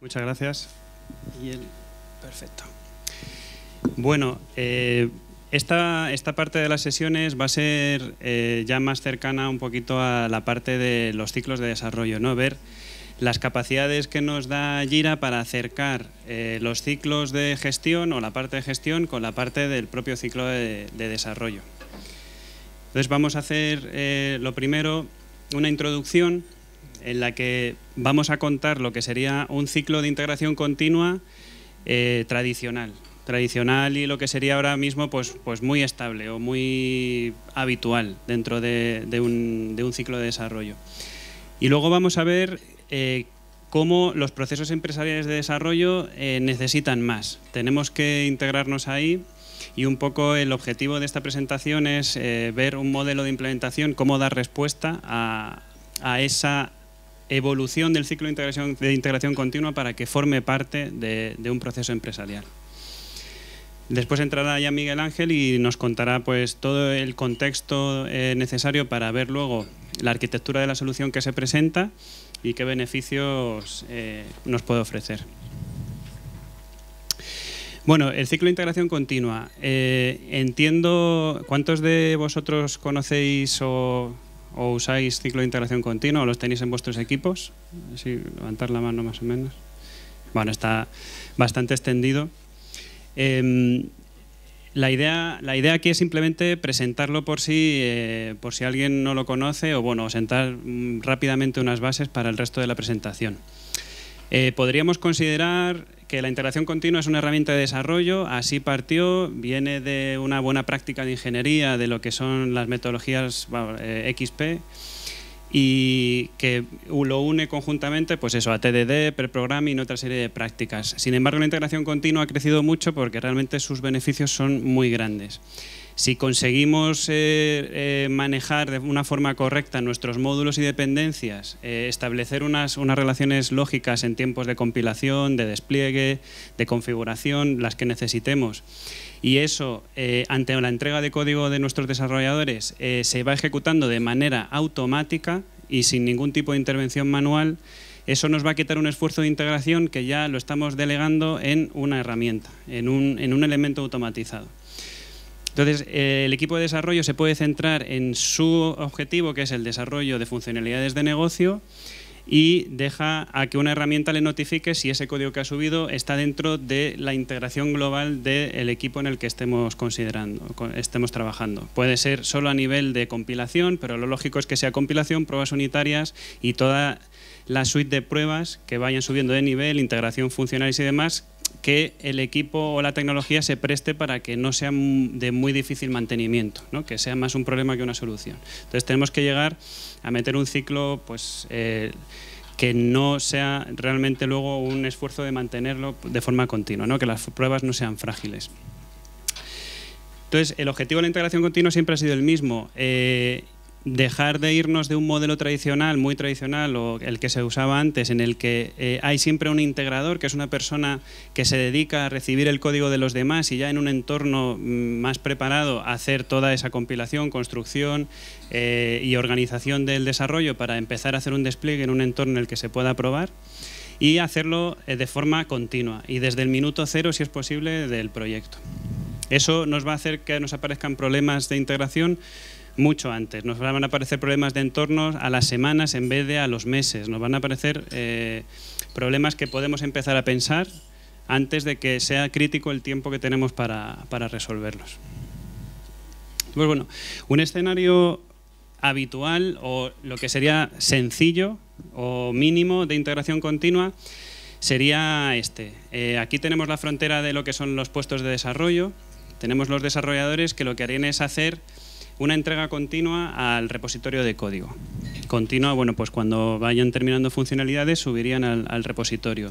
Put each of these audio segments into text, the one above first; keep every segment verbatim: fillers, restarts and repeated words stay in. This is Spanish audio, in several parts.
Muchas gracias. Y el... Perfecto. Bueno, eh, esta, esta parte de las sesiones va a ser eh, ya más cercana un poquito a la parte de los ciclos de desarrollo, ¿no? Ver las capacidades que nos da Jira para acercar eh, los ciclos de gestión o la parte de gestión con la parte del propio ciclo de, de desarrollo. Entonces vamos a hacer eh, lo primero una introducción en la que vamos a contar lo que sería un ciclo de integración continua eh, tradicional. Tradicional y lo que sería ahora mismo pues, pues muy estable o muy habitual dentro de, de, un, de un ciclo de desarrollo. Y luego vamos a ver eh, cómo los procesos empresariales de desarrollo eh, necesitan más. Tenemos que integrarnos ahí y un poco el objetivo de esta presentación es eh, ver un modelo de implementación, cómo dar respuesta a, a esa evolución del ciclo de integración, de integración continua para que forme parte de, de un proceso empresarial. Después entrará ya Miguel Ángel y nos contará pues, todo el contexto eh, necesario para ver luego la arquitectura de la solución que se presenta y qué beneficios eh, nos puede ofrecer. Bueno, el ciclo de integración continua. Eh, entiendo, ¿cuántos de vosotros conocéis o, o usáis ciclo de integración continua o los tenéis en vuestros equipos? Así, levantar la mano más o menos. Bueno, está bastante extendido. Eh, la, idea, la idea aquí es simplemente presentarlo por si, eh, por si alguien no lo conoce o bueno, sentar mm, rápidamente unas bases para el resto de la presentación. Eh, podríamos considerar que la integración continua es una herramienta de desarrollo, así partió, viene de una buena práctica de ingeniería de lo que son las metodologías bueno, eh, X P y que lo une conjuntamente pues eso, a T D D, pre-programming y otra serie de prácticas. Sin embargo, la integración continua ha crecido mucho porque realmente sus beneficios son muy grandes. Si conseguimos eh, eh, manejar de una forma correcta nuestros módulos y dependencias, eh, establecer unas, unas relaciones lógicas en tiempos de compilación, de despliegue, de configuración, las que necesitemos, y eso eh, ante la entrega de código de nuestros desarrolladores eh, se va ejecutando de manera automática y sin ningún tipo de intervención manual, eso nos va a quitar un esfuerzo de integración que ya lo estamos delegando en una herramienta, en un, en un elemento automatizado. Entonces, eh, el equipo de desarrollo se puede centrar en su objetivo, que es el desarrollo de funcionalidades de negocio, y deja a que una herramienta le notifique si ese código que ha subido está dentro de la integración global del equipo en el que estemos considerando, estemos trabajando. Puede ser solo a nivel de compilación, pero lo lógico es que sea compilación, pruebas unitarias y toda la suite de pruebas que vayan subiendo de nivel, integración funcional y demás, que el equipo o la tecnología se preste para que no sea de muy difícil mantenimiento, ¿no? Que sea más un problema que una solución. Entonces tenemos que llegar a meter un ciclo pues, eh, que no sea realmente luego un esfuerzo de mantenerlo de forma continua, ¿no? Que las pruebas no sean frágiles. Entonces el objetivo de la integración continua siempre ha sido el mismo. Eh, Dejar de irnos de un modelo tradicional, muy tradicional, o el que se usaba antes, en el que eh, hay siempre un integrador, que es una persona que se dedica a recibir el código de los demás y ya en un entorno más preparado a hacer toda esa compilación, construcción eh, y organización del desarrollo para empezar a hacer un despliegue en un entorno en el que se pueda probar y hacerlo eh, de forma continua y desde el minuto cero, si es posible, del proyecto. Eso nos va a hacer que nos aparezcan problemas de integración mucho antes. Nos van a aparecer problemas de entornos a las semanas en vez de a los meses. Nos van a aparecer eh, problemas que podemos empezar a pensar antes de que sea crítico el tiempo que tenemos para, para resolverlos. Pues bueno, un escenario habitual o lo que sería sencillo o mínimo de integración continua sería este. Eh, aquí tenemos la frontera de lo que son los puestos de desarrollo. Tenemos los desarrolladores que lo que harían es hacer una entrega continua al repositorio de código. Continua, bueno, pues cuando vayan terminando funcionalidades subirían al, al repositorio.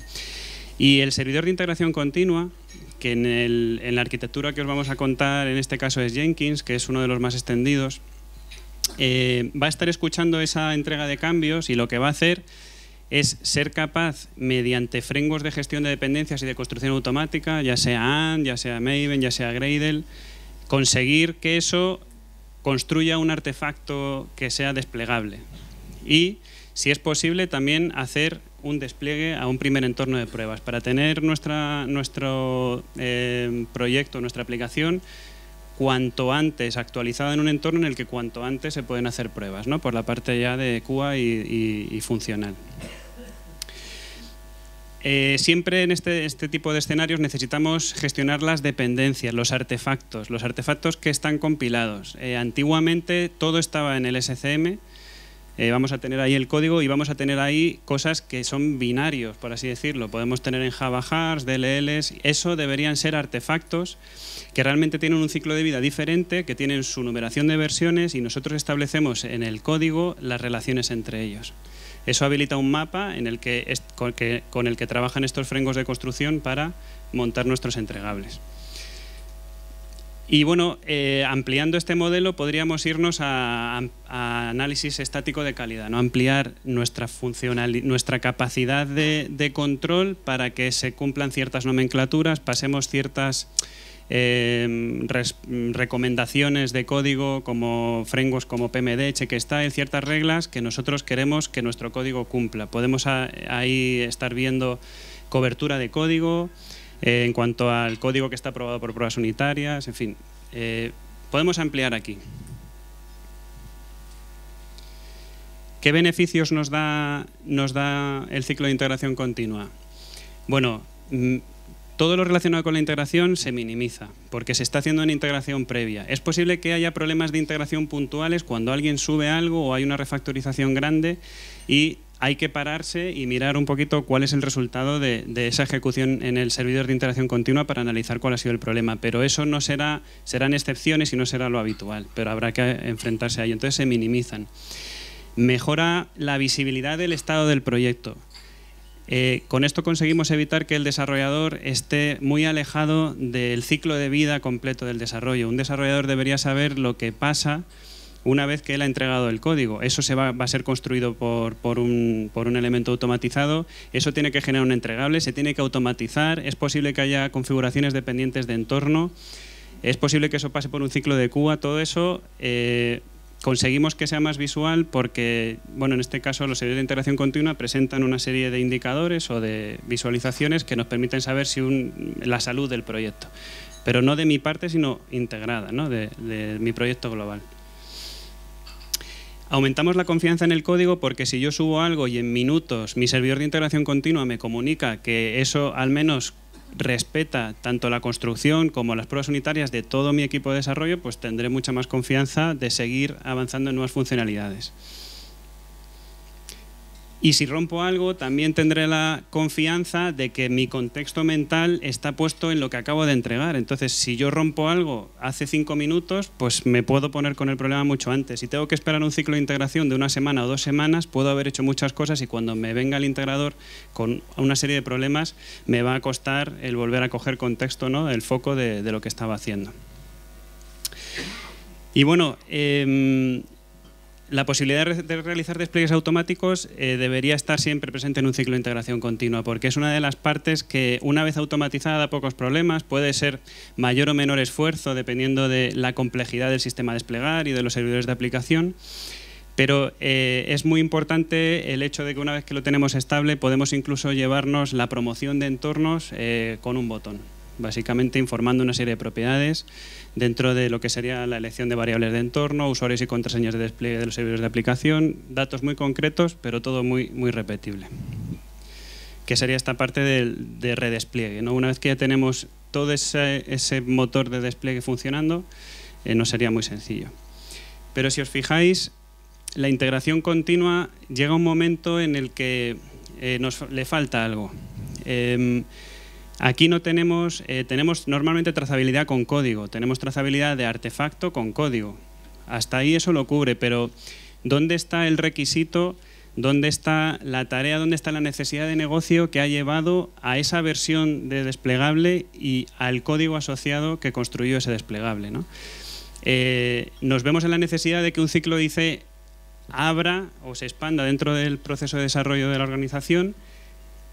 Y el servidor de integración continua, que en, el, en la arquitectura que os vamos a contar en este caso es Jenkins, que es uno de los más extendidos, eh, va a estar escuchando esa entrega de cambios y lo que va a hacer es ser capaz, mediante frameworks de gestión de dependencias y de construcción automática, ya sea Ant, ya sea Maven, ya sea Gradle, conseguir que eso construya un artefacto que sea desplegable y, si es posible, también hacer un despliegue a un primer entorno de pruebas para tener nuestra, nuestro eh, proyecto, nuestra aplicación, cuanto antes actualizada en un entorno en el que cuanto antes se pueden hacer pruebas, ¿no? Por la parte ya de Q A y, y, y funcional. Eh, siempre en este, este tipo de escenarios necesitamos gestionar las dependencias, los artefactos, los artefactos que están compilados. Eh, antiguamente todo estaba en el S C M, eh, vamos a tener ahí el código y vamos a tener ahí cosas que son binarios, por así decirlo. Podemos tener en Java Hars, D L Ls, eso deberían ser artefactos que realmente tienen un ciclo de vida diferente, que tienen su numeración de versiones y nosotros establecemos en el código las relaciones entre ellos. Eso habilita un mapa en el que, que, con el que trabajan estos frameworks de construcción para montar nuestros entregables. Y bueno, eh, ampliando este modelo podríamos irnos a, a análisis estático de calidad, ¿no? Ampliar nuestra, funcional, nuestra capacidad de, de control para que se cumplan ciertas nomenclaturas, pasemos ciertas eh, res, recomendaciones de código como frameworks como P M D, CheckStyle, ciertas reglas que nosotros queremos que nuestro código cumpla. Podemos a, ahí estar viendo cobertura de código, Eh, en cuanto al código que está aprobado por pruebas unitarias, en fin, eh, podemos ampliar aquí. ¿Qué beneficios nos da, nos da el ciclo de integración continua? Bueno, todo lo relacionado con la integración se minimiza, porque se está haciendo una integración previa. Es posible que haya problemas de integración puntuales cuando alguien sube algo o hay una refactorización grande y hay que pararse y mirar un poquito cuál es el resultado de, de esa ejecución en el servidor de integración continua para analizar cuál ha sido el problema. Pero eso no será, serán excepciones y no será lo habitual, pero habrá que enfrentarse a ello. Entonces se minimizan. Mejora la visibilidad del estado del proyecto. Eh, con esto conseguimos evitar que el desarrollador esté muy alejado del ciclo de vida completo del desarrollo. Un desarrollador debería saber lo que pasa una vez que él ha entregado el código. Eso se va, va a ser construido por, por, un, por un elemento automatizado, eso tiene que generar un entregable, se tiene que automatizar, es posible que haya configuraciones dependientes de entorno, es posible que eso pase por un ciclo de Q A, todo eso eh, conseguimos que sea más visual porque, bueno, en este caso los servidores de integración continua presentan una serie de indicadores o de visualizaciones que nos permiten saber si un, la salud del proyecto, pero no de mi parte, sino integrada, ¿no? de, de mi proyecto global. Aumentamos la confianza en el código porque si yo subo algo y en minutos mi servidor de integración continua me comunica que eso al menos respeta tanto la construcción como las pruebas unitarias de todo mi equipo de desarrollo, pues tendré mucha más confianza de seguir avanzando en nuevas funcionalidades. Y si rompo algo, también tendré la confianza de que mi contexto mental está puesto en lo que acabo de entregar. Entonces, si yo rompo algo hace cinco minutos, pues me puedo poner con el problema mucho antes. Si tengo que esperar un ciclo de integración de una semana o dos semanas, puedo haber hecho muchas cosas y cuando me venga el integrador con una serie de problemas, me va a costar el volver a coger contexto, ¿no? El foco de, de lo que estaba haciendo. Y bueno, eh, la posibilidad de realizar despliegues automáticos eh, debería estar siempre presente en un ciclo de integración continua porque es una de las partes que una vez automatizada da pocos problemas, puede ser mayor o menor esfuerzo dependiendo de la complejidad del sistema a desplegar y de los servidores de aplicación, pero eh, es muy importante el hecho de que una vez que lo tenemos estable podemos incluso llevarnos la promoción de entornos eh, con un botón. Básicamente informando una serie de propiedades dentro de lo que sería la elección de variables de entorno, usuarios y contraseñas de despliegue de los servidores de aplicación, datos muy concretos, pero todo muy, muy repetible. Que sería esta parte de, de redespliegue, ¿no? Una vez que ya tenemos todo ese, ese motor de despliegue funcionando, eh, no sería muy sencillo. Pero si os fijáis, la integración continua llega a un momento en el que eh, nos, le falta algo. Eh, Aquí no tenemos, eh, tenemos normalmente trazabilidad con código, tenemos trazabilidad de artefacto con código. Hasta ahí eso lo cubre, pero ¿dónde está el requisito? ¿Dónde está la tarea? ¿Dónde está la necesidad de negocio que ha llevado a esa versión de desplegable y al código asociado que construyó ese desplegable, ¿no? Eh, nos vemos en la necesidad de que un ciclo I C abra o se expanda dentro del proceso de desarrollo de la organización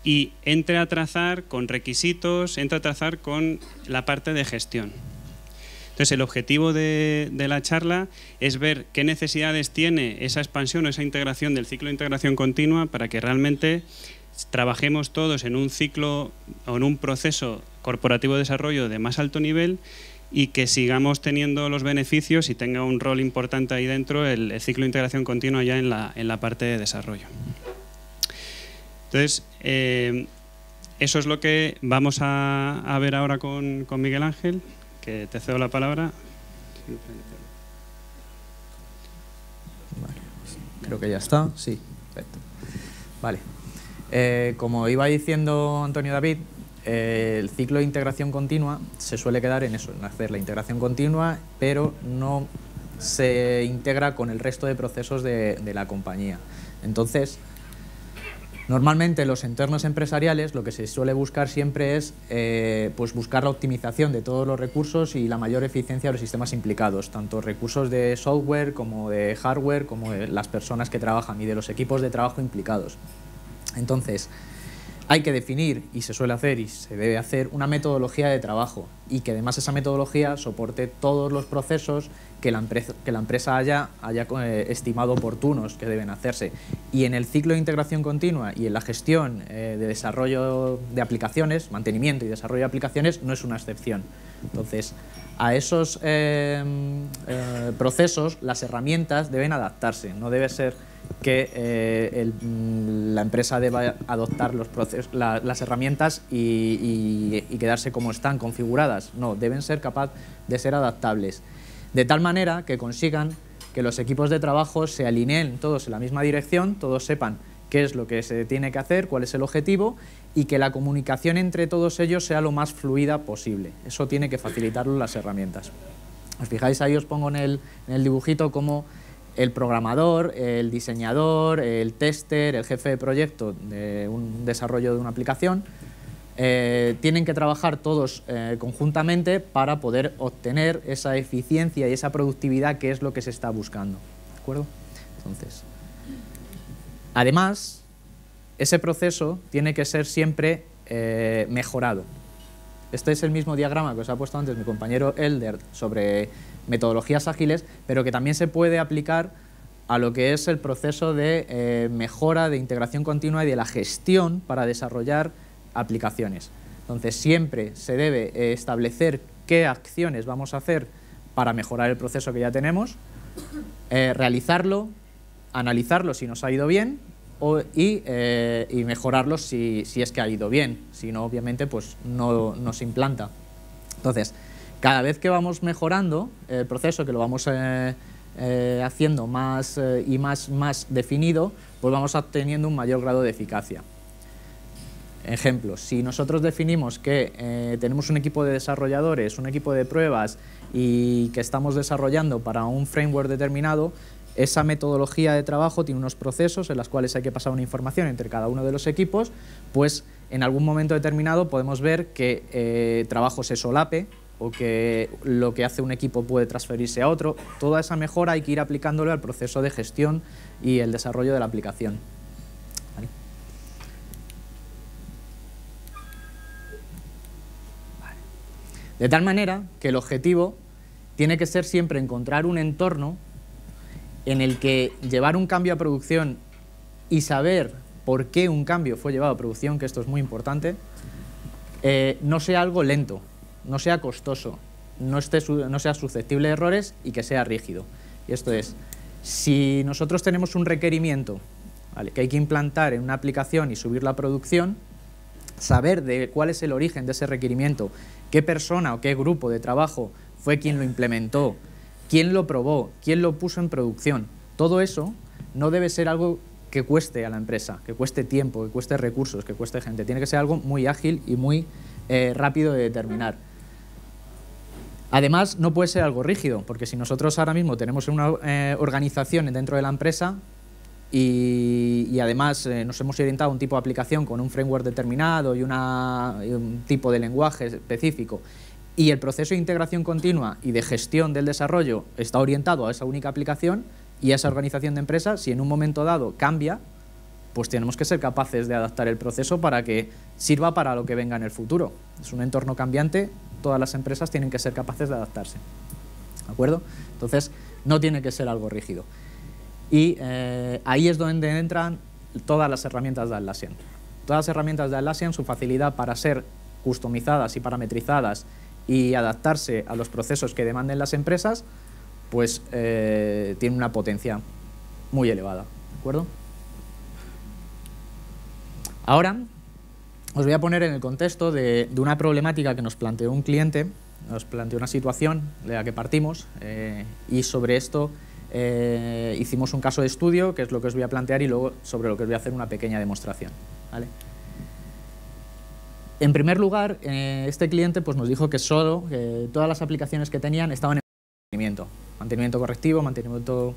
y entre a trazar con requisitos, entre a trazar con la parte de gestión. Entonces, el objetivo de, de la charla es ver qué necesidades tiene esa expansión o esa integración del ciclo de integración continua para que realmente trabajemos todos en un ciclo o en un proceso corporativo de desarrollo de más alto nivel y que sigamos teniendo los beneficios y tenga un rol importante ahí dentro el, el ciclo de integración continua ya en la, en la parte de desarrollo. Entonces, eh, eso es lo que vamos a, a ver ahora con, con Miguel Ángel, que te cedo la palabra. Vale, creo que ya está. Sí, perfecto. Vale. Eh, como iba diciendo Antonio David, eh, el ciclo de integración continua se suele quedar en eso, en hacer la integración continua, pero no se integra con el resto de procesos de, de la compañía. Entonces, normalmente en los entornos empresariales lo que se suele buscar siempre es eh, pues buscar la optimización de todos los recursos y la mayor eficiencia de los sistemas implicados, tanto recursos de software como de hardware, como de las personas que trabajan y de los equipos de trabajo implicados. Entonces, hay que definir, y se suele hacer y se debe hacer, una metodología de trabajo y que además esa metodología soporte todos los procesos que la empresa, que la empresa haya, haya estimado oportunos que deben hacerse. Y en el ciclo de integración continua y en la gestión eh, de desarrollo de aplicaciones, mantenimiento y desarrollo de aplicaciones no es una excepción. Entonces, a esos eh, eh, procesos las herramientas deben adaptarse, no debe ser que eh, el, la empresa deba adoptar los procesos, la, las herramientas y, y, y quedarse como están configuradas. No, deben ser capaz de ser adaptables, de tal manera que consigan que los equipos de trabajo se alineen todos en la misma dirección, todos sepan qué es lo que se tiene que hacer, cuál es el objetivo y que la comunicación entre todos ellos sea lo más fluida posible. Eso tiene que facilitarlo las herramientas. Os fijáis, ahí os pongo en el, en el dibujito cómo el programador, el diseñador, el tester, el jefe de proyecto de un desarrollo de una aplicación, eh, tienen que trabajar todos eh, conjuntamente para poder obtener esa eficiencia y esa productividad que es lo que se está buscando. ¿De acuerdo? Entonces, además, ese proceso tiene que ser siempre eh, mejorado. Este es el mismo diagrama que os ha puesto antes mi compañero Elder sobre metodologías ágiles, pero que también se puede aplicar a lo que es el proceso de eh, mejora, de integración continua y de la gestión para desarrollar aplicaciones. Entonces, siempre se debe eh, establecer qué acciones vamos a hacer para mejorar el proceso que ya tenemos, eh, realizarlo, analizarlo si nos ha ido bien, O, y, eh, y mejorarlos si, si es que ha ido bien, si no, obviamente, pues no, no se implanta. Entonces, cada vez que vamos mejorando el proceso, que lo vamos eh, eh, haciendo más eh, y más, más definido, pues vamos obteniendo un mayor grado de eficacia. Ejemplo, si nosotros definimos que eh, tenemos un equipo de desarrolladores, un equipo de pruebas y que estamos desarrollando para un framework determinado, esa metodología de trabajo tiene unos procesos en los cuales hay que pasar una información entre cada uno de los equipos, pues en algún momento determinado podemos ver que eh, trabajo se solape o que lo que hace un equipo puede transferirse a otro. Toda esa mejora hay que ir aplicándola al proceso de gestión y el desarrollo de la aplicación. ¿Vale? Vale. De tal manera que el objetivo tiene que ser siempre encontrar un entorno en el que llevar un cambio a producción y saber por qué un cambio fue llevado a producción, que esto es muy importante, eh, no sea algo lento, no sea costoso, no, esté no sea susceptible de errores y que sea rígido. Y esto es, si nosotros tenemos un requerimiento, ¿vale?, que hay que implantar en una aplicación y subir la producción, saber de cuál es el origen de ese requerimiento, qué persona o qué grupo de trabajo fue quien lo implementó, quién lo probó, quién lo puso en producción. Todo eso no debe ser algo que cueste a la empresa, que cueste tiempo, que cueste recursos, que cueste gente. Tiene que ser algo muy ágil y muy eh, rápido de determinar. Además, no puede ser algo rígido, porque si nosotros ahora mismo tenemos una eh, organización dentro de la empresa y, y además eh, nos hemos orientado a un tipo de aplicación con un framework determinado y, una, y un tipo de lenguaje específico, y el proceso de integración continua y de gestión del desarrollo está orientado a esa única aplicación y a esa organización de empresa, si en un momento dado cambia, pues tenemos que ser capaces de adaptar el proceso para que sirva para lo que venga en el futuro. Es un entorno cambiante, todas las empresas tienen que ser capaces de adaptarse. ¿De acuerdo? Entonces, no tiene que ser algo rígido. Y eh, ahí es donde entran todas las herramientas de Atlassian. todas las herramientas de Atlassian, su facilidad para ser customizadas y parametrizadas y adaptarse a los procesos que demanden las empresas, pues eh, tiene una potencia muy elevada, ¿de acuerdo? Ahora os voy a poner en el contexto de, de una problemática que nos planteó un cliente, nos planteó una situación de la que partimos eh, y sobre esto eh, hicimos un caso de estudio, que es lo que os voy a plantear, y luego sobre lo que os voy a hacer una pequeña demostración, ¿vale? En primer lugar, eh, este cliente pues, nos dijo que solo eh, todas las aplicaciones que tenían estaban en mantenimiento, mantenimiento correctivo, mantenimiento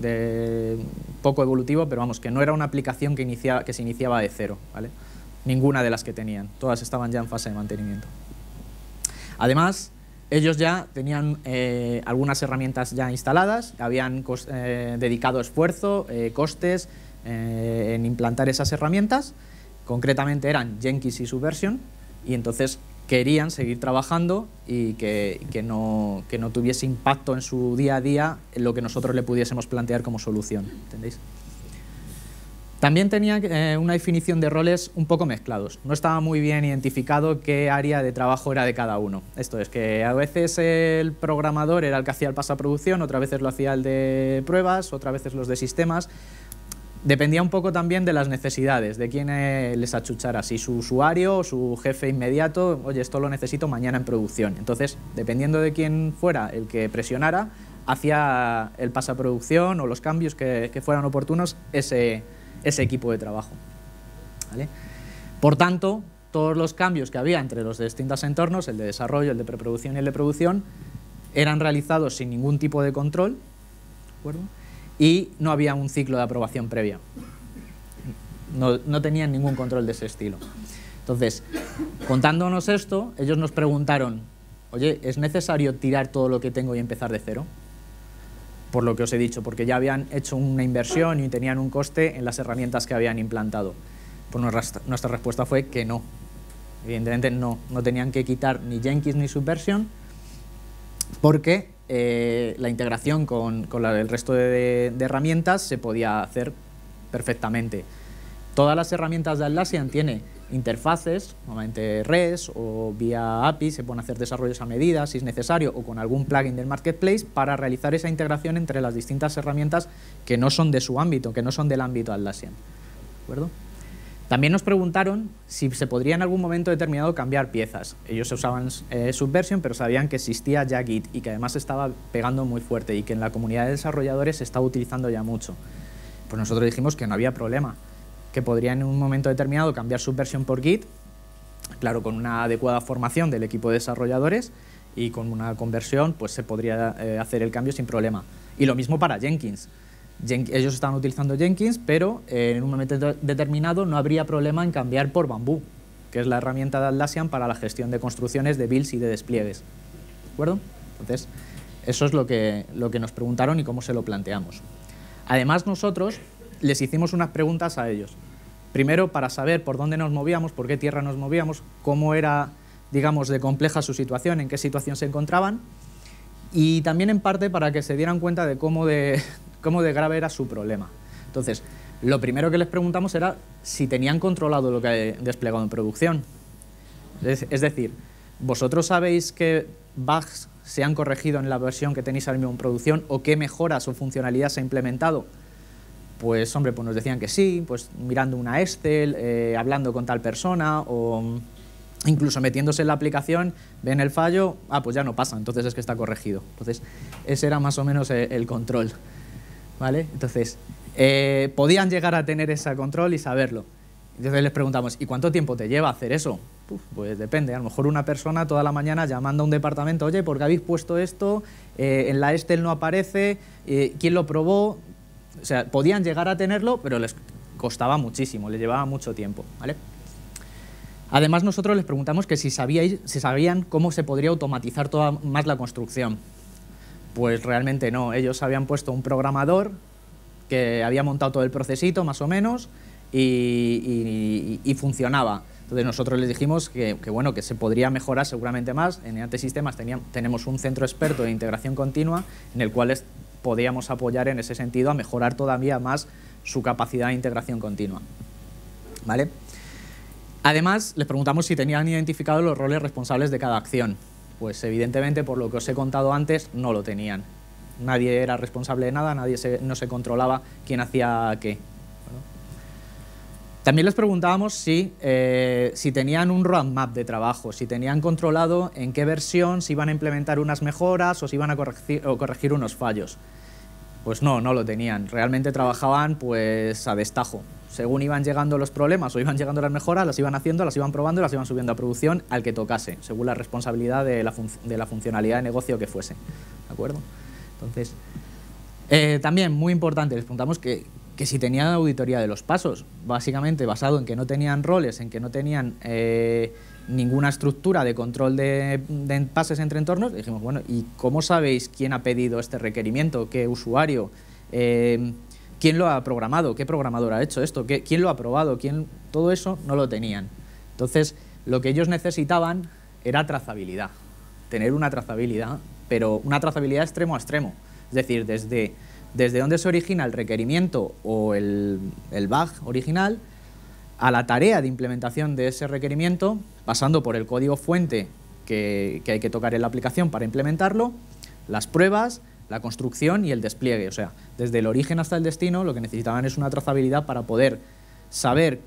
de poco evolutivo, pero vamos, que no era una aplicación que, inicia, que se iniciaba de cero, ¿vale? Ninguna de las que tenían, todas estaban ya en fase de mantenimiento. Además, ellos ya tenían eh, algunas herramientas ya instaladas, habían eh, dedicado esfuerzo, eh, costes eh, en implantar esas herramientas, concretamente eran Jenkins y Subversion, y entonces querían seguir trabajando y que, que, no, que no tuviese impacto en su día a día en lo que nosotros le pudiésemos plantear como solución, ¿entendéis? También tenía eh, una definición de roles un poco mezclados. No estaba muy bien identificado qué área de trabajo era de cada uno. Esto es que a veces el programador era el que hacía el paso a producción, otras veces lo hacía el de pruebas, otras veces los de sistemas. Dependía un poco también de las necesidades, de quién eh, les achuchara, si su usuario o su jefe inmediato, oye, esto lo necesito mañana en producción. Entonces, dependiendo de quién fuera el que presionara, hacía el paso a producción o los cambios que, que fueran oportunos ese, ese equipo de trabajo, ¿vale? Por tanto, todos los cambios que había entre los distintos entornos, el de desarrollo, el de preproducción y el de producción, eran realizados sin ningún tipo de control, ¿de acuerdo? Y no había un ciclo de aprobación previa, no, no tenían ningún control de ese estilo. Entonces, contándonos esto, ellos nos preguntaron, oye, ¿es necesario tirar todo lo que tengo y empezar de cero? Por lo que os he dicho, porque ya habían hecho una inversión y tenían un coste en las herramientas que habían implantado. Pues nuestra, nuestra respuesta fue que no, evidentemente no, no tenían que quitar ni Jenkins ni Subversion, porque Eh, la integración con, con la, el resto de, de herramientas se podía hacer perfectamente. Todas las herramientas de Atlassian tienen interfaces, normalmente R E S o vía A P I, se pueden hacer desarrollos a medida si es necesario o con algún plugin del marketplace para realizar esa integración entre las distintas herramientas que no son de su ámbito, que no son del ámbito Atlassian, ¿de acuerdo? También nos preguntaron si se podría en algún momento determinado cambiar piezas. Ellos usaban eh, Subversion, pero sabían que existía ya Git y que además estaba pegando muy fuerte y que en la comunidad de desarrolladores se estaba utilizando ya mucho. Pues nosotros dijimos que no había problema, que podrían en un momento determinado cambiar Subversion por Git, claro, con una adecuada formación del equipo de desarrolladores y con una conversión, pues se podría eh, hacer el cambio sin problema. Y lo mismo para Jenkins. Ellos estaban utilizando Jenkins, pero eh, en un momento determinado no habría problema en cambiar por Bamboo, que es la herramienta de Atlassian para la gestión de construcciones, de builds y de despliegues, ¿de acuerdo? Entonces, eso es lo que, lo que nos preguntaron y cómo se lo planteamos. Además, nosotros les hicimos unas preguntas a ellos. Primero, para saber por dónde nos movíamos, por qué tierra nos movíamos, cómo era, digamos, de compleja su situación, en qué situación se encontraban, y también en parte para que se dieran cuenta de cómo de... cómo de grave era su problema. Entonces, lo primero que les preguntamos era si tenían controlado lo que han desplegado en producción. Es, es decir, ¿vosotros sabéis qué bugs se han corregido en la versión que tenéis ahora mismo en producción o qué mejoras o funcionalidad se ha implementado? Pues, hombre, pues nos decían que sí, pues mirando una Excel, eh, hablando con tal persona o incluso metiéndose en la aplicación, ven el fallo, ah, pues ya no pasa, entonces es que está corregido. Entonces, ese era más o menos el, el control, ¿vale? Entonces, eh, podían llegar a tener ese control y saberlo. Entonces les preguntamos, ¿y cuánto tiempo te lleva hacer eso? Uf, pues depende, a lo mejor una persona toda la mañana llamando a un departamento, oye, ¿por qué habéis puesto esto? Eh, en la Excel no aparece, eh, ¿quién lo probó? O sea, podían llegar a tenerlo, pero les costaba muchísimo, les llevaba mucho tiempo, ¿vale? Además, nosotros les preguntamos que si, sabíais, si sabían cómo se podría automatizar toda más la construcción. Pues realmente no, ellos habían puesto un programador que había montado todo el procesito más o menos y, y, y funcionaba. Entonces nosotros les dijimos que, que, bueno, que se podría mejorar seguramente más. En atSistemas tenemos un centro experto de integración continua en el cual podíamos apoyar en ese sentido a mejorar todavía más su capacidad de integración continua, ¿vale? Además, les preguntamos si tenían identificados los roles responsables de cada acción. Pues evidentemente, por lo que os he contado antes, no lo tenían. Nadie era responsable de nada, nadie se, no se controlaba quién hacía qué. Bueno. También les preguntábamos si, eh, si tenían un roadmap de trabajo, si tenían controlado en qué versión se iban a implementar unas mejoras o si iban a corregir, o corregir unos fallos. Pues no, no lo tenían. Realmente trabajaban pues a destajo. Según iban llegando los problemas o iban llegando las mejoras, las iban haciendo, las iban probando y las iban subiendo a producción al que tocase, según la responsabilidad de la, func de la funcionalidad de negocio que fuese. ¿De acuerdo? Entonces, eh, también, muy importante, les preguntamos que, que si tenían auditoría de los pasos, básicamente basado en que no tenían roles, en que no tenían eh, ninguna estructura de control de, de pases entre entornos. Dijimos, bueno, ¿y cómo sabéis quién ha pedido este requerimiento? ¿Qué usuario? Eh, ¿Quién lo ha programado? ¿Qué programador ha hecho esto? ¿Quién lo ha probado? ¿Quién? Todo eso no lo tenían. Entonces, lo que ellos necesitaban era trazabilidad. Tener una trazabilidad, pero una trazabilidad extremo a extremo. Es decir, desde, desde dónde se origina el requerimiento o el, el bug original a la tarea de implementación de ese requerimiento, pasando por el código fuente que, que hay que tocar en la aplicación para implementarlo, las pruebas, la construcción y el despliegue. O sea, desde el origen hasta el destino, lo que necesitaban es una trazabilidad para poder saber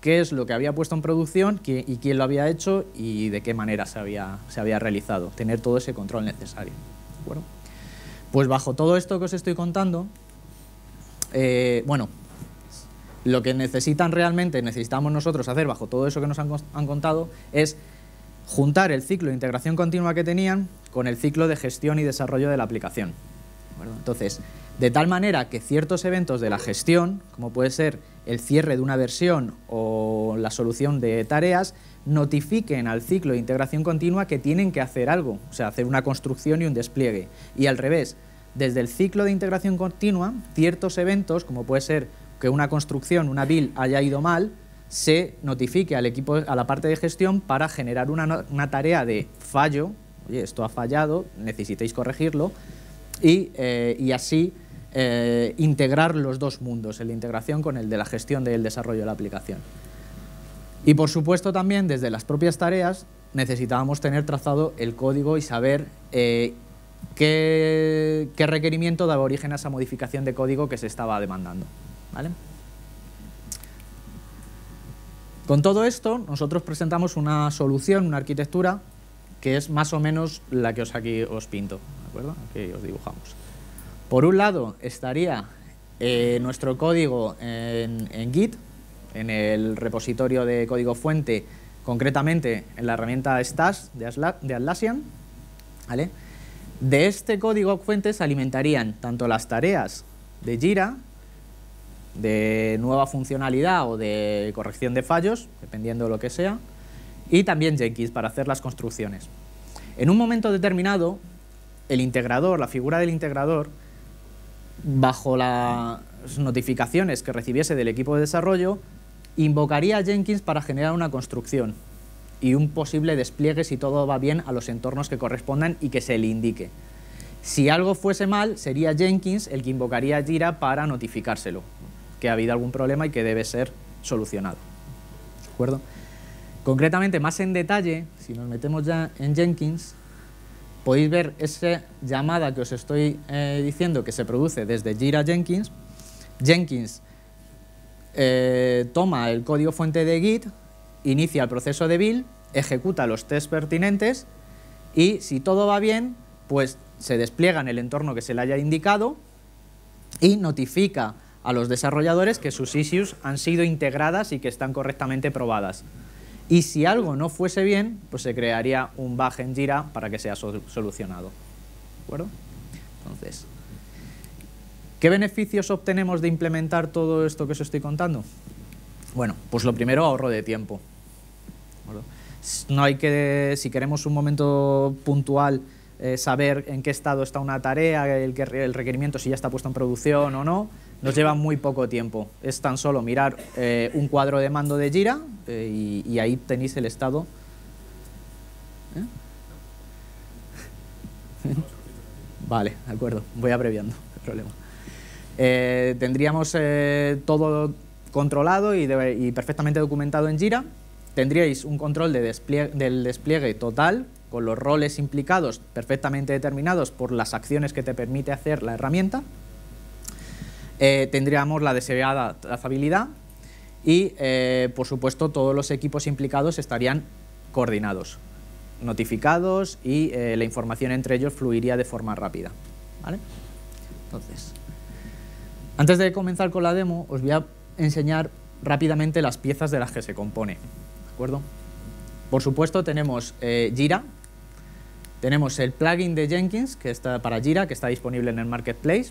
qué es lo que había puesto en producción qué, y quién lo había hecho y de qué manera se había, se había realizado, tener todo ese control necesario. ¿De acuerdo? Pues bajo todo esto que os estoy contando, eh, bueno, lo que necesitan realmente, necesitamos nosotros hacer bajo todo eso que nos han, han contado, es juntar el ciclo de integración continua que tenían con el ciclo de gestión y desarrollo de la aplicación. Entonces, de tal manera que ciertos eventos de la gestión, como puede ser el cierre de una versión o la solución de tareas, notifiquen al ciclo de integración continua que tienen que hacer algo, o sea, hacer una construcción y un despliegue. Y al revés, desde el ciclo de integración continua, ciertos eventos, como puede ser que una construcción, una build haya ido mal, se notifique al equipo, a la parte de gestión para generar una, una tarea de fallo, oye, esto ha fallado, necesitéis corregirlo, Y, eh, y así eh, integrar los dos mundos, el de integración con el de la gestión del desarrollo de la aplicación. Y por supuesto también desde las propias tareas necesitábamos tener trazado el código y saber eh, qué, qué requerimiento daba origen a esa modificación de código que se estaba demandando. ¿Vale? Con todo esto nosotros presentamos una solución, una arquitectura que es más o menos la que os aquí os pinto. Aquí os dibujamos. Por un lado estaría eh, nuestro código en, en Git, en el repositorio de código fuente, concretamente en la herramienta Stash de Atlassian. ¿Vale? De este código fuente se alimentarían tanto las tareas de Jira, de nueva funcionalidad o de corrección de fallos, dependiendo de lo que sea, y también Jenkins para hacer las construcciones. En un momento determinado, el integrador, la figura del integrador, bajo las notificaciones que recibiese del equipo de desarrollo, invocaría a Jenkins para generar una construcción y un posible despliegue si todo va bien a los entornos que correspondan y que se le indique. Si algo fuese mal, sería Jenkins el que invocaría a Jira para notificárselo, que ha habido algún problema y que debe ser solucionado. ¿De acuerdo? Concretamente, más en detalle, si nos metemos ya en Jenkins, podéis ver esa llamada que os estoy eh, diciendo que se produce desde Jira Jenkins. Jenkins eh, toma el código fuente de Git, inicia el proceso de build, ejecuta los tests pertinentes y si todo va bien, pues se despliega en el entorno que se le haya indicado y notifica a los desarrolladores que sus issues han sido integradas y que están correctamente probadas. Y si algo no fuese bien, pues se crearía un bug en Jira para que sea solucionado. ¿De acuerdo? Entonces, ¿qué beneficios obtenemos de implementar todo esto que os estoy contando? Bueno, pues lo primero, ahorro de tiempo. No hay que, si queremos un momento puntual, eh, saber en qué estado está una tarea, el, el requerimiento, si ya está puesto en producción o no, nos lleva muy poco tiempo. Es tan solo mirar eh, un cuadro de mando de Jira eh, y, y ahí tenéis el estado. ¿Eh? Vale, de acuerdo. Voy abreviando, no hay problema. Eh, tendríamos eh, todo controlado y, de, y perfectamente documentado en Jira tendríais un control de despliegue, del despliegue total, con los roles implicados perfectamente determinados por las acciones que te permite hacer la herramienta. Eh, tendríamos la deseada trazabilidad y, eh, por supuesto, todos los equipos implicados estarían coordinados, notificados y eh, la información entre ellos fluiría de forma rápida, ¿vale? Entonces, antes de comenzar con la demo, os voy a enseñar rápidamente las piezas de las que se compone, ¿de acuerdo? Por supuesto, tenemos eh, Jira, tenemos el plugin de Jenkins que está para Jira, que está disponible en el Marketplace,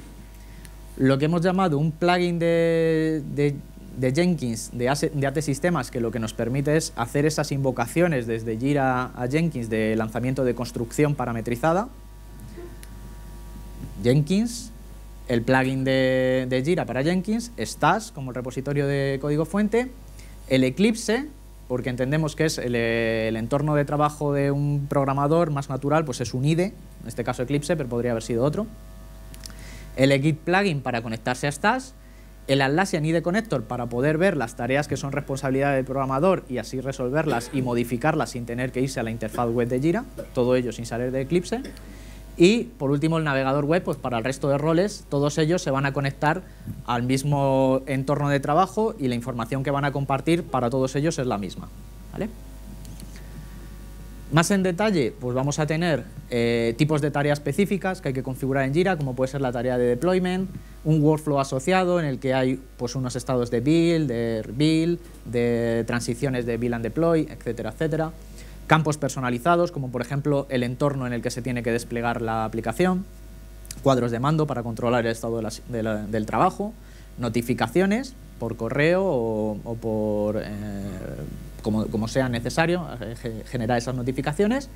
lo que hemos llamado un plugin de, de, de Jenkins, de, de atSistemas, que lo que nos permite es hacer esas invocaciones desde Jira a Jenkins de lanzamiento de construcción parametrizada. Jenkins, el plugin de, de Jira para Jenkins, Stash como el repositorio de código fuente, el Eclipse, porque entendemos que es el, el entorno de trabajo de un programador más natural, pues es un I D E, en este caso Eclipse, pero podría haber sido otro. El Git plugin para conectarse a Stash, el Atlassian I D E Connector para poder ver las tareas que son responsabilidad del programador y así resolverlas y modificarlas sin tener que irse a la interfaz web de Jira, todo ello sin salir de Eclipse. Y por último el navegador web, pues para el resto de roles, todos ellos se van a conectar al mismo entorno de trabajo y la información que van a compartir para todos ellos es la misma, ¿vale? Más en detalle, pues vamos a tener eh, tipos de tareas específicas que hay que configurar en Jira, como puede ser la tarea de deployment, un workflow asociado en el que hay pues unos estados de build, de rebuild, de transiciones de build and deploy, etcétera, etcétera. Campos personalizados, como por ejemplo el entorno en el que se tiene que desplegar la aplicación, cuadros de mando para controlar el estado de la, de la, del trabajo, notificaciones por correo o, o por... Eh, Como, como sea necesario, eh, generar esas notificaciones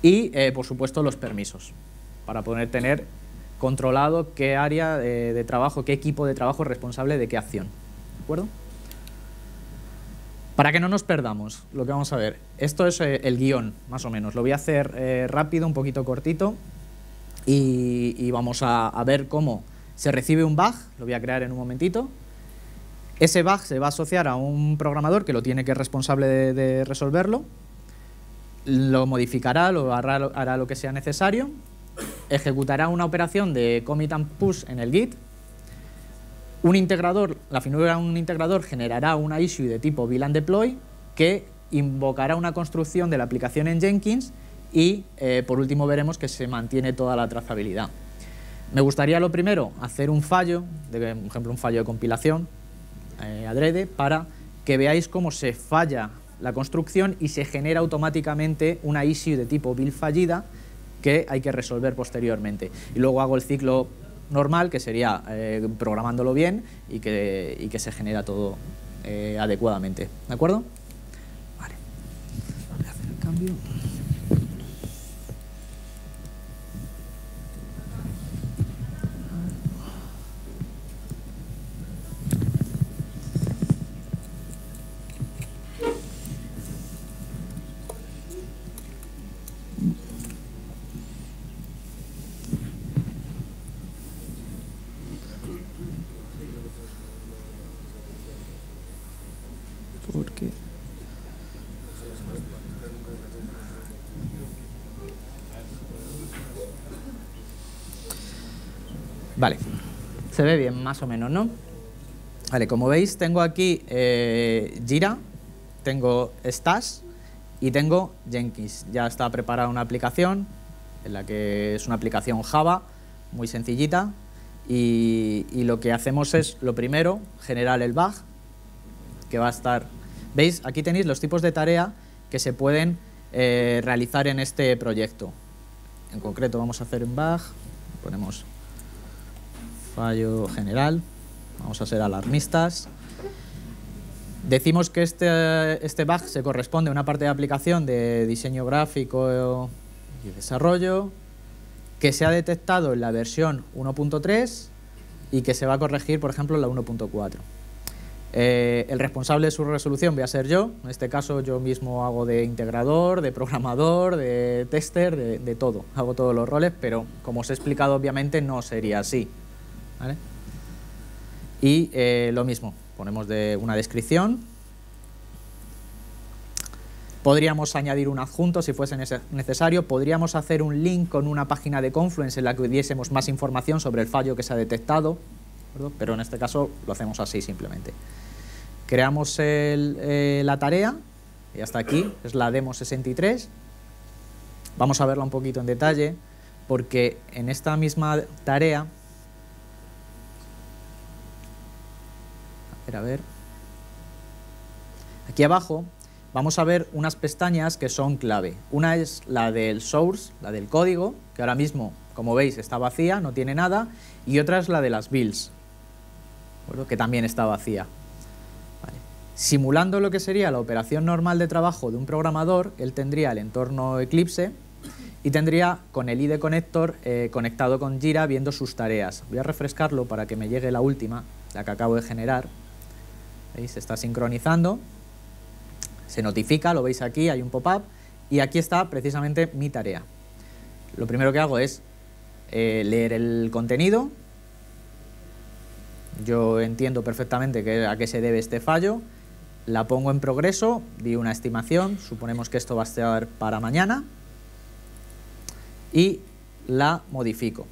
y, eh, por supuesto, los permisos para poder tener controlado qué área de, de trabajo, qué equipo de trabajo es responsable de qué acción, ¿de acuerdo? Para que no nos perdamos, lo que vamos a ver, esto es eh, el guión, más o menos. Lo voy a hacer eh, rápido, un poquito cortito y, y vamos a, a ver cómo se recibe un bug, lo voy a crear en un momentito. Ese bug se va a asociar a un programador que lo tiene que es responsable de, de resolverlo, lo modificará, lo hará, hará lo que sea necesario, ejecutará una operación de commit and push en el Git, un integrador, la figura de un integrador generará una issue de tipo build and deploy que invocará una construcción de la aplicación en Jenkins y eh, por último veremos que se mantiene toda la trazabilidad. Me gustaría lo primero hacer un fallo, de, por ejemplo un fallo de compilación, Eh, adrede para que veáis cómo se falla la construcción y se genera automáticamente una issue de tipo build fallida que hay que resolver posteriormente. Y luego hago el ciclo normal, que sería eh, programándolo bien y que, y que se genera todo eh, adecuadamente. ¿De acuerdo? Vale. Voy a hacer el cambio. Vale, se ve bien más o menos, ¿no? Vale, como veis tengo aquí eh, Jira, tengo Stash y tengo Jenkins. Ya está preparada una aplicación, en la que es una aplicación Java, muy sencillita, y, y lo que hacemos es, lo primero, generar el bug, que va a estar... ¿Veis? Aquí tenéis los tipos de tarea que se pueden eh, realizar en este proyecto. En concreto vamos a hacer un bug, ponemos... fallo general, vamos a ser alarmistas. Decimos que este, este bug se corresponde a una parte de aplicación de diseño gráfico y desarrollo que se ha detectado en la versión uno punto tres y que se va a corregir, por ejemplo, en la uno punto cuatro. Eh, el responsable de su resolución voy a ser yo, en este caso yo mismo hago de integrador, de programador, de tester, de, de todo, hago todos los roles, pero como os he explicado obviamente no sería así. ¿Vale? Y eh, lo mismo, ponemos de una descripción Podríamos añadir un adjunto si fuese necesario, podríamos hacer un link con una página de Confluence en la que diésemos más información sobre el fallo que se ha detectado, pero en este caso lo hacemos así simplemente. Creamos el, eh, la tarea, y hasta aquí, es la demo sesenta y tres. Vamos a verla un poquito en detalle, porque en esta misma tarea, a ver, a ver, aquí abajo vamos a ver unas pestañas que son clave. Una es la del source, la del código, que ahora mismo, como veis, está vacía, no tiene nada, y otra es la de las builds, que también está vacía. Vale. Simulando lo que sería la operación normal de trabajo de un programador, él tendría el entorno Eclipse y tendría con el I D E Connector eh, conectado con Jira viendo sus tareas. Voy a refrescarlo para que me llegue la última, la que acabo de generar. ¿Veis? Se está sincronizando, se notifica, lo veis aquí, hay un pop-up, y aquí está precisamente mi tarea. Lo primero que hago es eh, leer el contenido. Yo entiendo perfectamente que, a qué se debe este fallo, la pongo en progreso, di una estimación, suponemos que esto va a estar para mañana, y la modifico.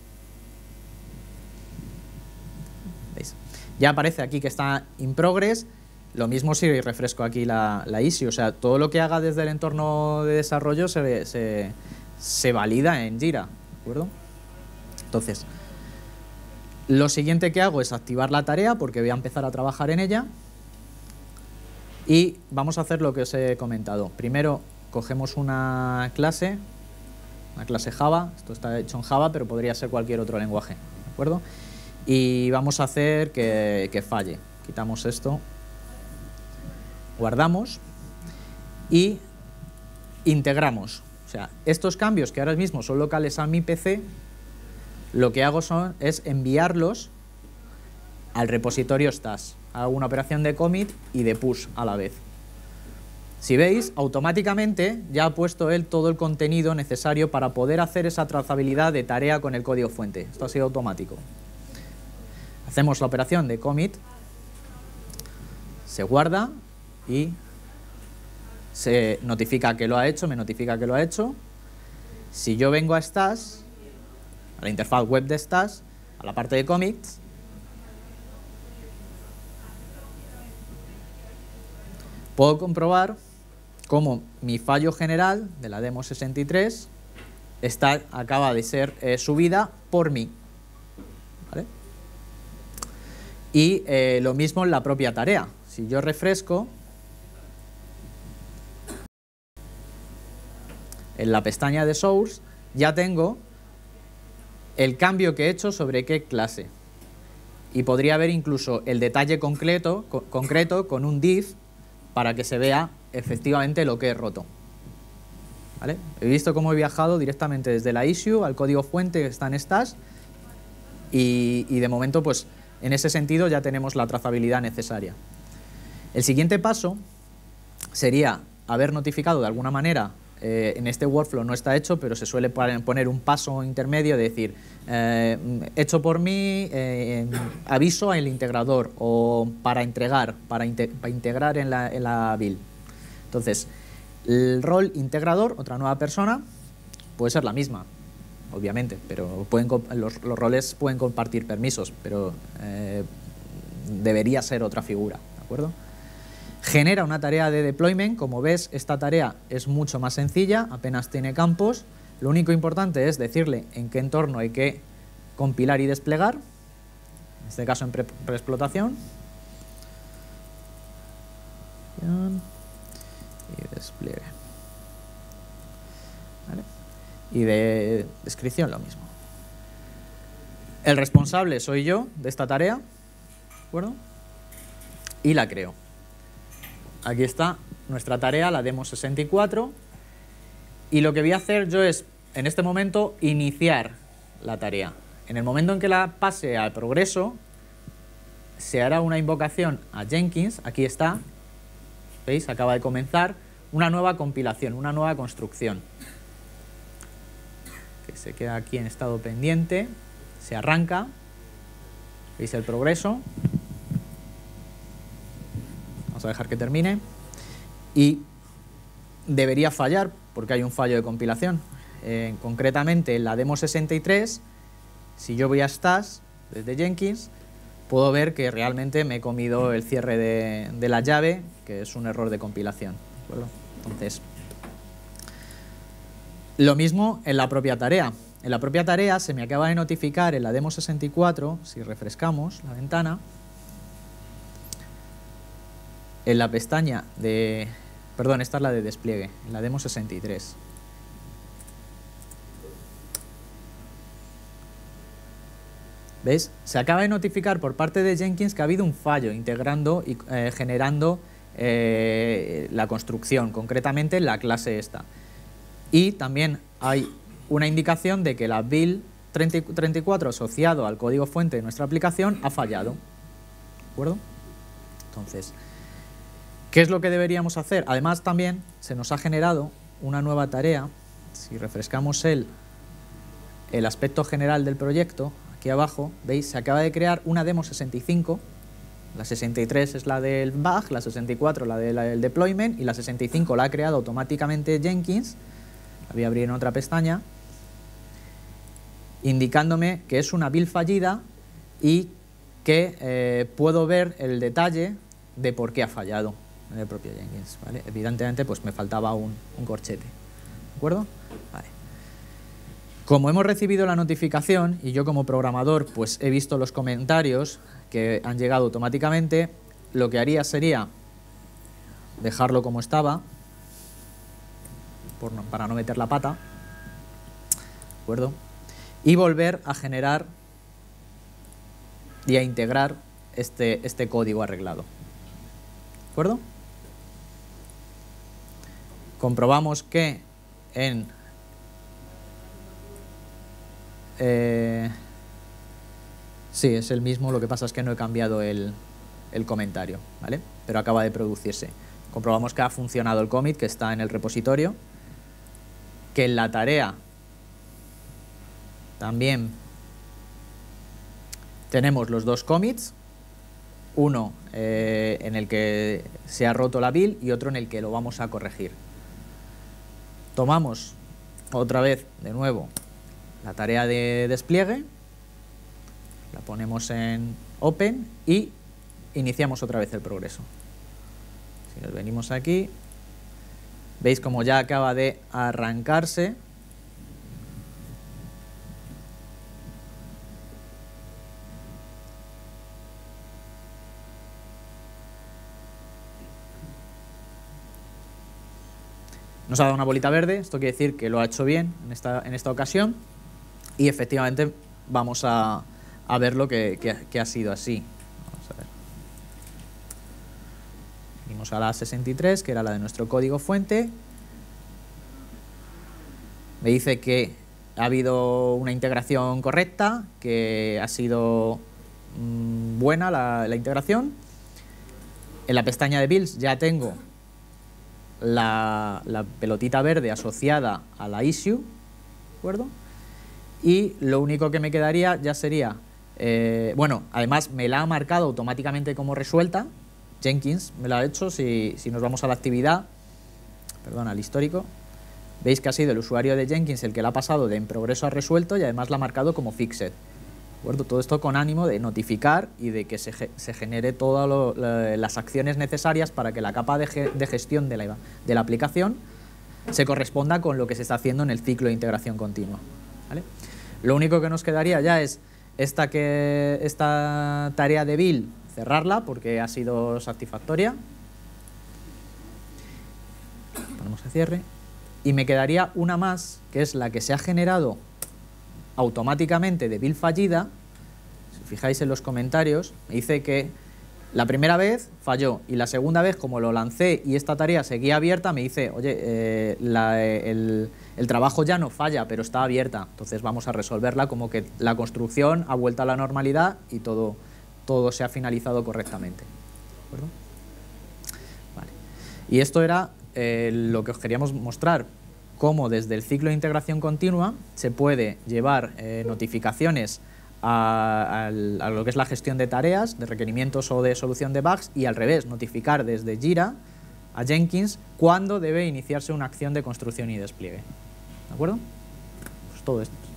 ¿Veis? Ya aparece aquí que está in progress. Lo mismo si refresco aquí la, la I S I, o sea, todo lo que haga desde el entorno de desarrollo se, se, se valida en Jira, ¿de acuerdo? Entonces, lo siguiente que hago es activar la tarea porque voy a empezar a trabajar en ella y vamos a hacer lo que os he comentado. Primero cogemos una clase, una clase Java, esto está hecho en Java, pero podría ser cualquier otro lenguaje, ¿de acuerdo? Y vamos a hacer que, que falle, quitamos esto. Guardamos y integramos. O sea, estos cambios que ahora mismo son locales a mi P C, lo que hago son, es enviarlos al repositorio Stash. Hago una operación de commit y de push a la vez. Si veis, automáticamente ya ha puesto él todo el contenido necesario para poder hacer esa trazabilidad de tarea con el código fuente. Esto ha sido automático. Hacemos la operación de commit, se guarda y se notifica que lo ha hecho, me notifica que lo ha hecho. Si yo vengo a Stash, a la interfaz web de Stash, a la parte de commits, puedo comprobar cómo mi fallo general de la demo sesenta y tres está, acaba de ser eh, subida por mí. ¿Vale? Y eh, lo mismo en la propia tarea. Si yo refresco, en la pestaña de Source ya tengo el cambio que he hecho sobre qué clase. Y podría ver incluso el detalle concreto, co- concreto con un div para que se vea efectivamente lo que he roto. ¿Vale? He visto cómo he viajado directamente desde la issue al código fuente que está en Stash y, y de momento pues en ese sentido ya tenemos la trazabilidad necesaria. El siguiente paso sería haber notificado de alguna manera. Eh, en este workflow no está hecho, pero se suele poner un paso intermedio de decir eh, hecho por mí, eh, aviso al integrador o para entregar, para, inte para integrar en la, en la build. Entonces, el rol integrador, otra nueva persona, puede ser la misma, obviamente, pero pueden los, los roles pueden compartir permisos, pero eh, debería ser otra figura, ¿de acuerdo? Genera una tarea de deployment, como ves esta tarea es mucho más sencilla, apenas tiene campos, lo único importante es decirle en qué entorno hay que compilar y desplegar, en este caso en preexplotación, y despliegue, ¿vale? Y de descripción lo mismo. El responsable soy yo de esta tarea, ¿de acuerdo? Y la creo. Aquí está nuestra tarea, la demo sesenta y cuatro, y lo que voy a hacer yo es, en este momento, iniciar la tarea. En el momento en que la pase al progreso, se hará una invocación a Jenkins, aquí está, ¿veis? Acaba de comenzar una nueva compilación, una nueva construcción, que se queda aquí en estado pendiente, se arranca, ¿veis el progreso? A dejar que termine y debería fallar porque hay un fallo de compilación. Eh, concretamente en la demo sesenta y tres, si yo voy a Stash desde Jenkins, puedo ver que realmente me he comido el cierre de, de la llave, que es un error de compilación. Entonces, lo mismo en la propia tarea. En la propia tarea se me acaba de notificar en la demo sesenta y cuatro, si refrescamos la ventana, en la pestaña de... Perdón, esta es la de despliegue, en la demo sesenta y tres. ¿Veis? Se acaba de notificar por parte de Jenkins que ha habido un fallo integrando y eh, generando eh, la construcción, concretamente la clase esta. Y también hay una indicación de que la build treinta y cuatro asociado al código fuente de nuestra aplicación ha fallado. ¿De acuerdo? Entonces, ¿qué es lo que deberíamos hacer? Además, también se nos ha generado una nueva tarea. Si refrescamos el, el aspecto general del proyecto, aquí abajo, veis, se acaba de crear una demo sesenta y cinco, la sesenta y tres es la del bug, la sesenta y cuatro la del deployment y la sesenta y cinco la ha creado automáticamente Jenkins, la voy a abrir en otra pestaña, indicándome que es una build fallida y que eh, puedo ver el detalle de por qué ha fallado en el propio Jenkins, ¿vale? Evidentemente pues me faltaba un, un corchete, ¿de acuerdo? Vale. Como hemos recibido la notificación y yo como programador pues he visto los comentarios que han llegado automáticamente, lo que haría sería dejarlo como estaba por no, para no meter la pata, ¿de acuerdo? Y volver a generar y a integrar este, este código arreglado, ¿de acuerdo? Comprobamos que en Eh, sí, es el mismo, lo que pasa es que no he cambiado el, el comentario, ¿vale? Pero acaba de producirse. Comprobamos que ha funcionado el commit, que está en el repositorio, que en la tarea también tenemos los dos commits, uno eh, en el que se ha roto la build y otro en el que lo vamos a corregir. Tomamos otra vez, de nuevo, la tarea de despliegue, la ponemos en Open y iniciamos otra vez el progreso. Si nos venimos aquí, veis como ya acaba de arrancarse . Nos ha dado una bolita verde, esto quiere decir que lo ha hecho bien en esta, en esta ocasión. Y efectivamente vamos a, a ver lo que, que, que ha sido así. Vamos a ver. Venimos a la sesenta y tres, que era la de nuestro código fuente. Me dice que ha habido una integración correcta, que ha sido mmm, buena la, la integración. En la pestaña de builds ya tengo la, la pelotita verde asociada a la issue, ¿de acuerdo? Y lo único que me quedaría ya sería, eh, bueno, además me la ha marcado automáticamente como resuelta, Jenkins me la ha hecho, si, si nos vamos a la actividad, perdón, al histórico, veis que ha sido el usuario de Jenkins el que la ha pasado de en progreso a resuelto y además la ha marcado como fixed, ¿de acuerdo? Todo esto con ánimo de notificar y de que se, se genere todas las acciones necesarias para que la capa de, ge, de gestión de la, de la aplicación se corresponda con lo que se está haciendo en el ciclo de integración continua, ¿vale? Lo único que nos quedaría ya es esta, que, esta tarea de build, cerrarla porque ha sido satisfactoria. Ponemos el cierre. Y me quedaría una más, que es la que se ha generado automáticamente de build fallida. Si fijáis en los comentarios, me dice que la primera vez falló y la segunda vez, como lo lancé y esta tarea seguía abierta, me dice, oye, eh, la, el... El trabajo ya no falla, pero está abierta, entonces vamos a resolverla como que la construcción ha vuelto a la normalidad y todo, todo se ha finalizado correctamente. ¿De acuerdo? Vale. Y esto era eh, lo que os queríamos mostrar, cómo desde el ciclo de integración continua se puede llevar eh, notificaciones a, a, a lo que es la gestión de tareas, de requerimientos o de solución de bugs, y al revés, notificar desde Jira a Jenkins cuándo debe iniciarse una acción de construcción y despliegue. ¿De acuerdo? Pues todo esto.